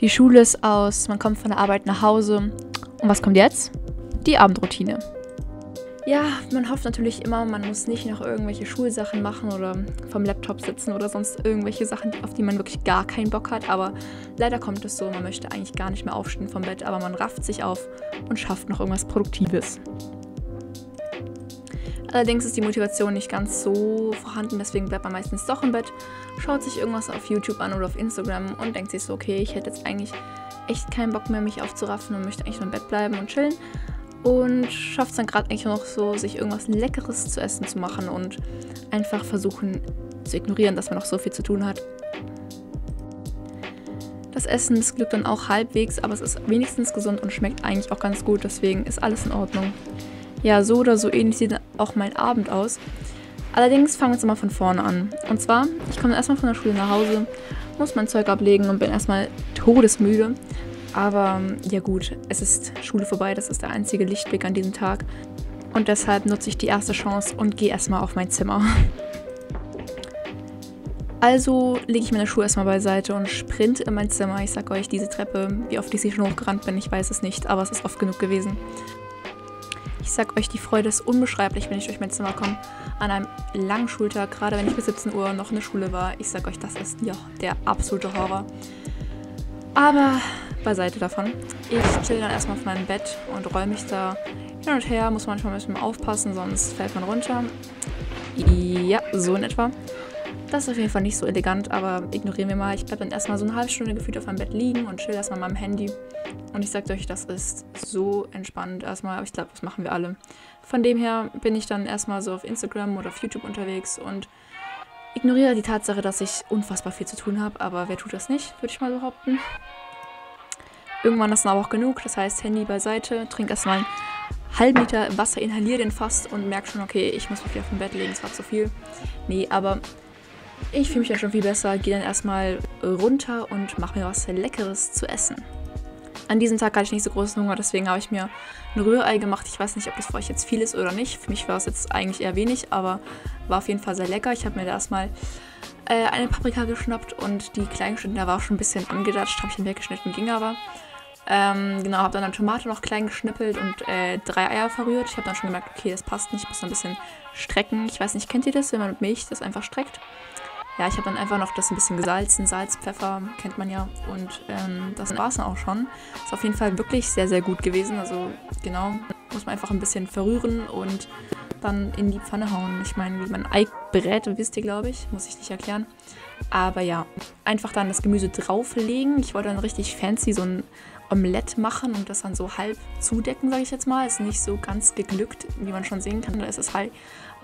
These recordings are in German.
Die Schule ist aus, man kommt von der Arbeit nach Hause. Und was kommt jetzt? Die Abendroutine. Ja, man hofft natürlich immer, man muss nicht noch irgendwelche Schulsachen machen oder vom Laptop sitzen oder sonst irgendwelche Sachen, auf die man wirklich gar keinen Bock hat. Aber leider kommt es so, man möchte eigentlich gar nicht mehr aufstehen vom Bett, aber man rafft sich auf und schafft noch irgendwas Produktives. Allerdings ist die Motivation nicht ganz so vorhanden, deswegen bleibt man meistens doch im Bett, schaut sich irgendwas auf YouTube an oder auf Instagram und denkt sich so, okay, ich hätte jetzt eigentlich echt keinen Bock mehr, mich aufzuraffen und möchte eigentlich nur im Bett bleiben und chillen. Und schafft es dann gerade eigentlich noch so, sich irgendwas Leckeres zu essen zu machen und einfach versuchen zu ignorieren, dass man noch so viel zu tun hat. Das Essen missglückt dann auch halbwegs, aber es ist wenigstens gesund und schmeckt eigentlich auch ganz gut, deswegen ist alles in Ordnung. Ja, so oder so ähnlich sieht auch mein Abend aus. Allerdings fangen wir jetzt mal von vorne an. Und zwar, ich komme erstmal von der Schule nach Hause, muss mein Zeug ablegen und bin erstmal todesmüde. Aber ja gut, es ist Schule vorbei, das ist der einzige Lichtblick an diesem Tag. Und deshalb nutze ich die erste Chance und gehe erstmal auf mein Zimmer. Also lege ich meine Schuhe erstmal beiseite und sprinte in mein Zimmer. Ich sag euch, diese Treppe, wie oft ich sie schon hochgerannt bin, ich weiß es nicht, aber es ist oft genug gewesen. Ich sag euch, die Freude ist unbeschreiblich, wenn ich durch mein Zimmer komme. An einem langen Schultag, gerade wenn ich bis 17 Uhr noch in der Schule war. Ich sag euch, das ist ja der absolute Horror. Aber beiseite davon. Ich chill dann erstmal auf meinem Bett und roll mich da hin und her. Muss manchmal ein bisschen aufpassen, sonst fällt man runter. Ja, so in etwa. Das ist auf jeden Fall nicht so elegant, aber ignorieren wir mal. Ich bleib dann erstmal so eine halbe Stunde gefühlt auf meinem Bett liegen und chill erstmal mit meinem Handy. Und ich sag euch, das ist so entspannt erstmal. Aber ich glaube, das machen wir alle. Von dem her bin ich dann erstmal so auf Instagram oder auf YouTube unterwegs und ignoriere die Tatsache, dass ich unfassbar viel zu tun habe, aber wer tut das nicht, würde ich mal behaupten. Irgendwann ist dann aber auch genug, das heißt Handy beiseite, trink erstmal einen halben Liter Wasser, inhaliere den fast und merke schon, okay, ich muss mich wieder auf dem Bett legen, es war zu viel. Nee, aber ich fühle mich ja schon viel besser, gehe dann erstmal runter und mache mir was Leckeres zu essen. An diesem Tag hatte ich nicht so großen Hunger, deswegen habe ich mir ein Rührei gemacht. Ich weiß nicht, ob das für euch jetzt viel ist oder nicht. Für mich war es jetzt eigentlich eher wenig, aber war auf jeden Fall sehr lecker. Ich habe mir da erstmal eine Paprika geschnappt und die kleinen geschnitten, da war auch schon ein bisschen angedatscht, habe ich dann weggeschnitten, ging aber. Genau, habe dann eine Tomate noch klein geschnippelt und 3 Eier verrührt. Ich habe dann schon gemerkt, okay, das passt nicht, ich muss noch ein bisschen strecken. Ich weiß nicht, kennt ihr das, wenn man mit Milch das einfach streckt? Ja, ich habe dann einfach noch das ein bisschen gesalzen, Salz, Pfeffer, kennt man ja. Und das war es dann auch schon. Ist auf jeden Fall wirklich sehr, sehr gut gewesen. Also genau, muss man einfach ein bisschen verrühren und dann in die Pfanne hauen. Ich meine, wie man Ei brät, wisst ihr, glaube ich. Muss ich nicht erklären. Aber ja, einfach dann das Gemüse drauflegen. Ich wollte dann richtig fancy so ein Omelette machen und das dann so halb zudecken, sage ich jetzt mal. Ist nicht so ganz geglückt, wie man schon sehen kann. Da ist das Ei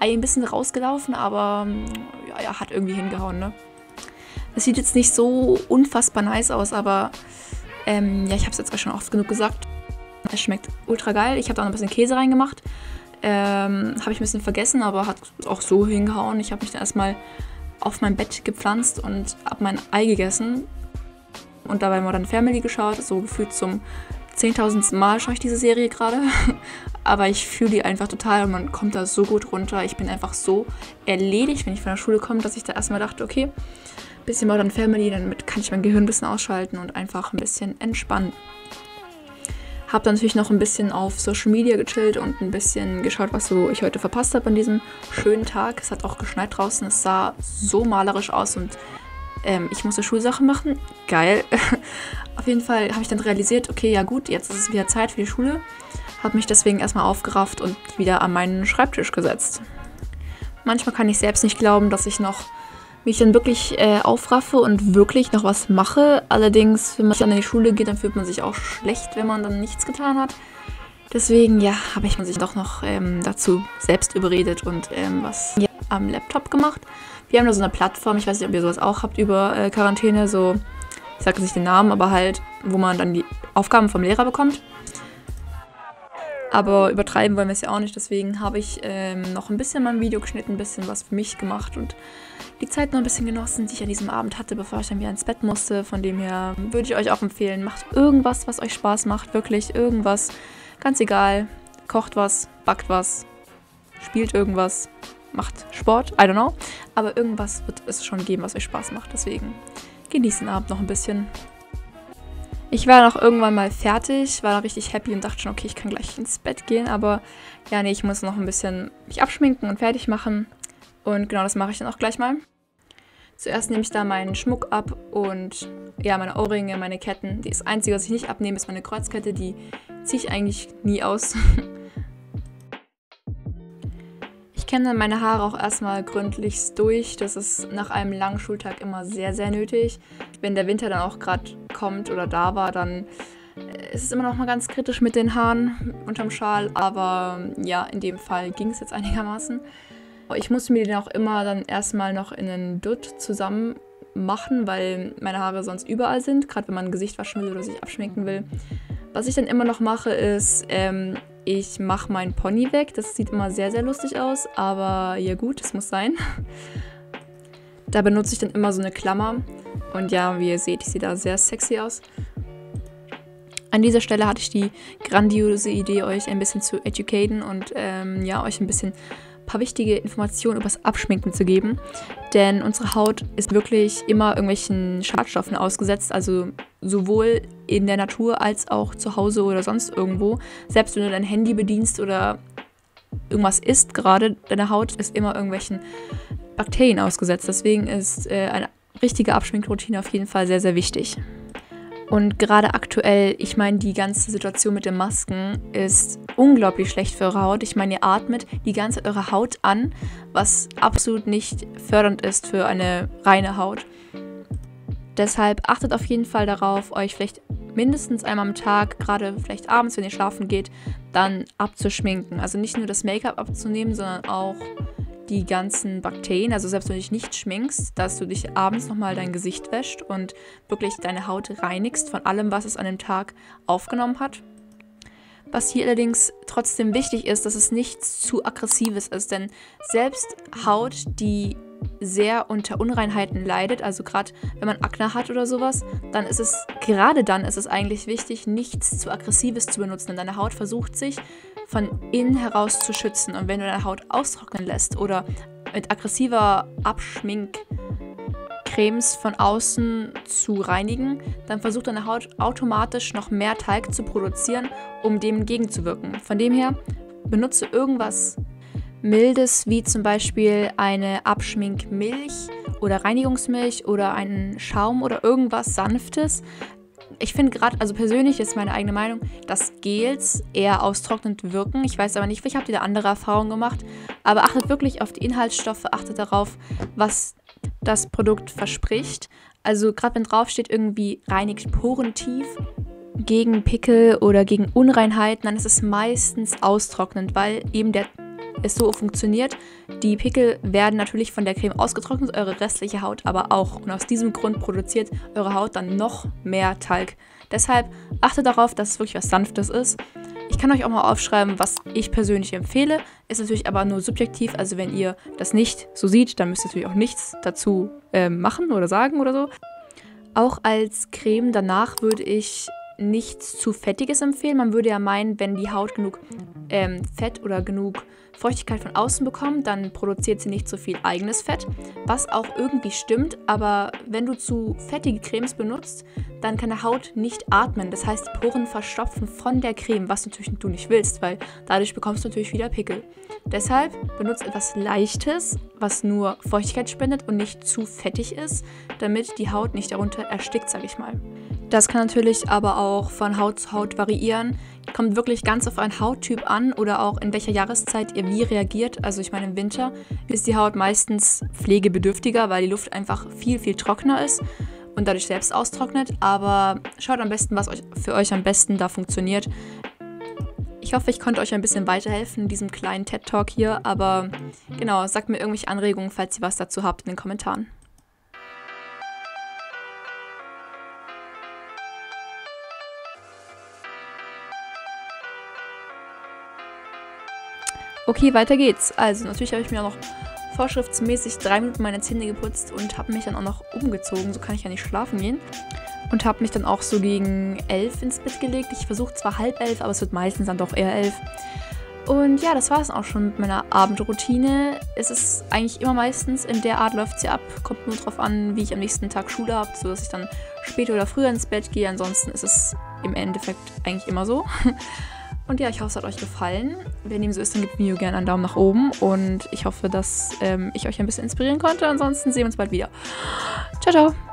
ein bisschen rausgelaufen, aber ja, hat irgendwie hingehauen, ne? Es sieht jetzt nicht so unfassbar nice aus, aber ja, ich habe es jetzt auch schon oft genug gesagt. Es schmeckt ultra geil. Ich habe da noch ein bisschen Käse reingemacht. Habe ich ein bisschen vergessen, aber hat auch so hingehauen. Ich habe mich dann erstmal auf mein Bett gepflanzt und habe mein Ei gegessen. Und dabei Modern Family geschaut, so gefühlt zum 10.000. Mal schaue ich diese Serie gerade. Aber ich fühle die einfach total und man kommt da so gut runter. Ich bin einfach so erledigt, wenn ich von der Schule komme, dass ich da erstmal dachte, okay, ein bisschen Modern Family, damit kann ich mein Gehirn ein bisschen ausschalten und einfach ein bisschen entspannen. Habe dann natürlich noch ein bisschen auf Social Media gechillt und ein bisschen geschaut, was so ich heute verpasst habe an diesem schönen Tag. Es hat auch geschneit draußen, es sah so malerisch aus und ich musste Schulsachen machen. Geil. Auf jeden Fall habe ich dann realisiert, okay, ja gut, jetzt ist es wieder Zeit für die Schule. Habe mich deswegen erstmal aufgerafft und wieder an meinen Schreibtisch gesetzt. Manchmal kann ich selbst nicht glauben, dass ich noch mich dann wirklich aufraffe und wirklich noch was mache. Allerdings, wenn man dann in die Schule geht, dann fühlt man sich auch schlecht, wenn man dann nichts getan hat. Deswegen, ja, habe ich mich doch noch dazu selbst überredet und was am Laptop gemacht. Wir haben da so eine Plattform, ich weiß nicht, ob ihr sowas auch habt über Quarantäne, so, ich sage jetzt nicht den Namen, aber halt, wo man dann die Aufgaben vom Lehrer bekommt. Aber übertreiben wollen wir es ja auch nicht, deswegen habe ich noch ein bisschen mein Video geschnitten, ein bisschen was für mich gemacht und die Zeit noch ein bisschen genossen, die ich an diesem Abend hatte, bevor ich dann wieder ins Bett musste. Von dem her würde ich euch auch empfehlen, macht irgendwas, was euch Spaß macht, wirklich irgendwas, ganz egal, kocht was, backt was, spielt irgendwas, macht Sport, I don't know, aber irgendwas wird es schon geben, was euch Spaß macht, deswegen genießt den Abend noch ein bisschen. Ich war dann auch irgendwann mal fertig, war dann richtig happy und dachte schon, okay, ich kann gleich ins Bett gehen, aber ja, nee, ich muss noch ein bisschen mich abschminken und fertig machen. Und genau, das mache ich dann auch gleich mal. Zuerst nehme ich da meinen Schmuck ab und ja, meine Ohrringe, meine Ketten. Das Einzige, was ich nicht abnehme, ist meine Kreuzkette, die ziehe ich eigentlich nie aus. Ich kämme dann meine Haare auch erstmal gründlichst durch. Das ist nach einem langen Schultag immer sehr, sehr nötig. Wenn der Winter dann auch gerade kommt oder da war, dann ist es immer noch mal ganz kritisch mit den Haaren unterm Schal. Aber ja, in dem Fall ging es jetzt einigermaßen. Ich musste mir den auch immer dann erstmal noch in einen Dutt zusammen machen, weil meine Haare sonst überall sind, gerade wenn man ein Gesicht waschen will oder sich abschminken will. Was ich dann immer noch mache ist, ich mache meinen Pony weg. Das sieht immer sehr, sehr lustig aus, aber ja gut, es muss sein. Da benutze ich dann immer so eine Klammer und ja, wie ihr seht, ich sehe da sehr sexy aus. An dieser Stelle hatte ich die grandiose Idee, euch ein bisschen zu educaten und ja, euch ein bisschen paar wichtige Informationen über das Abschminken zu geben, denn unsere Haut ist wirklich immer irgendwelchen Schadstoffen ausgesetzt, also sowohl in der Natur als auch zu Hause oder sonst irgendwo. Selbst wenn du dein Handy bedienst oder irgendwas isst gerade, deine Haut ist immer irgendwelchen Bakterien ausgesetzt. Deswegen ist eine richtige Abschminkroutine auf jeden Fall sehr, sehr wichtig. Und gerade aktuell, ich meine, die ganze Situation mit den Masken ist unglaublich schlecht für eure Haut. Ich meine, ihr atmet die ganze Zeit eure Haut an, was absolut nicht fördernd ist für eine reine Haut. Deshalb achtet auf jeden Fall darauf, euch vielleicht mindestens einmal am Tag, gerade vielleicht abends, wenn ihr schlafen geht, dann abzuschminken. Also nicht nur das Make-up abzunehmen, sondern auch die ganzen Bakterien, also selbst wenn du dich nicht schminkst, dass du dich abends nochmal dein Gesicht wäschst und wirklich deine Haut reinigst von allem, was es an dem Tag aufgenommen hat. Was hier allerdings trotzdem wichtig ist, dass es nichts zu Aggressives ist, denn selbst Haut, die sehr unter Unreinheiten leidet, also gerade wenn man Akne hat oder sowas, dann ist es, gerade dann ist es eigentlich wichtig, nichts zu Aggressives zu benutzen, denn deine Haut versucht sich von innen heraus zu schützen. Und wenn du deine Haut austrocknen lässt oder mit aggressiver Abschminkcremes von außen zu reinigen, dann versucht deine Haut automatisch noch mehr Teig zu produzieren, um dem entgegenzuwirken. Von dem her, benutze irgendwas Mildes, wie zum Beispiel eine Abschminkmilch oder Reinigungsmilch oder einen Schaum oder irgendwas Sanftes. Ich finde gerade, also persönlich ist meine eigene Meinung, dass Gels eher austrocknend wirken. Ich weiß aber nicht, vielleicht habt ihr da andere Erfahrungen gemacht. Aber achtet wirklich auf die Inhaltsstoffe, achtet darauf, was das Produkt verspricht. Also gerade wenn drauf steht irgendwie reinigt Poren tief gegen Pickel oder gegen Unreinheiten, dann ist es meistens austrocknend, weil eben es so funktioniert. Die Pickel werden natürlich von der Creme ausgetrocknet, eure restliche Haut aber auch. Und aus diesem Grund produziert eure Haut dann noch mehr Talg. Deshalb achtet darauf, dass es wirklich was Sanftes ist. Ich kann euch auch mal aufschreiben, was ich persönlich empfehle. Ist natürlich aber nur subjektiv, also wenn ihr das nicht so seht, dann müsst ihr natürlich auch nichts dazu machen oder sagen oder so. Auch als Creme danach würde ich nichts zu Fettiges empfehlen. Man würde ja meinen, wenn die Haut genug Fett oder genug Feuchtigkeit von außen bekommt, dann produziert sie nicht so viel eigenes Fett, was auch irgendwie stimmt, aber wenn du zu fettige Cremes benutzt, dann kann die Haut nicht atmen, das heißt die Poren verstopfen von der Creme, was natürlich du nicht willst, weil dadurch bekommst du natürlich wieder Pickel. Deshalb benutzt etwas Leichtes, was nur Feuchtigkeit spendet und nicht zu fettig ist, damit die Haut nicht darunter erstickt, sage ich mal. Das kann natürlich aber auch von Haut zu Haut variieren. Kommt wirklich ganz auf einen Hauttyp an oder auch in welcher Jahreszeit ihr wie reagiert. Also ich meine, im Winter ist die Haut meistens pflegebedürftiger, weil die Luft einfach viel, viel trockener ist und dadurch selbst austrocknet. Aber schaut am besten, was für euch am besten da funktioniert. Ich hoffe, ich konnte euch ein bisschen weiterhelfen in diesem kleinen TED-Talk hier. Aber genau, sagt mir irgendwelche Anregungen, falls ihr was dazu habt, in den Kommentaren. Okay, weiter geht's. Also natürlich habe ich mir auch noch vorschriftsmäßig 3 Minuten meine Zähne geputzt und habe mich dann auch noch umgezogen. So kann ich ja nicht schlafen gehen. Und habe mich dann auch so gegen 11 ins Bett gelegt. Ich versuche zwar 10:30, aber es wird meistens dann doch eher 11. Und ja, das war es auch schon mit meiner Abendroutine. Es ist eigentlich immer meistens in der Art läuft sie ab. Kommt nur drauf an, wie ich am nächsten Tag Schule habe, sodass ich dann später oder früher ins Bett gehe. Ansonsten ist es im Endeffekt eigentlich immer so. Und ja, ich hoffe, es hat euch gefallen. Wenn dem so ist, dann gebt mir gerne einen Daumen nach oben. Und ich hoffe, dass ich euch ein bisschen inspirieren konnte. Ansonsten sehen wir uns bald wieder. Ciao, ciao!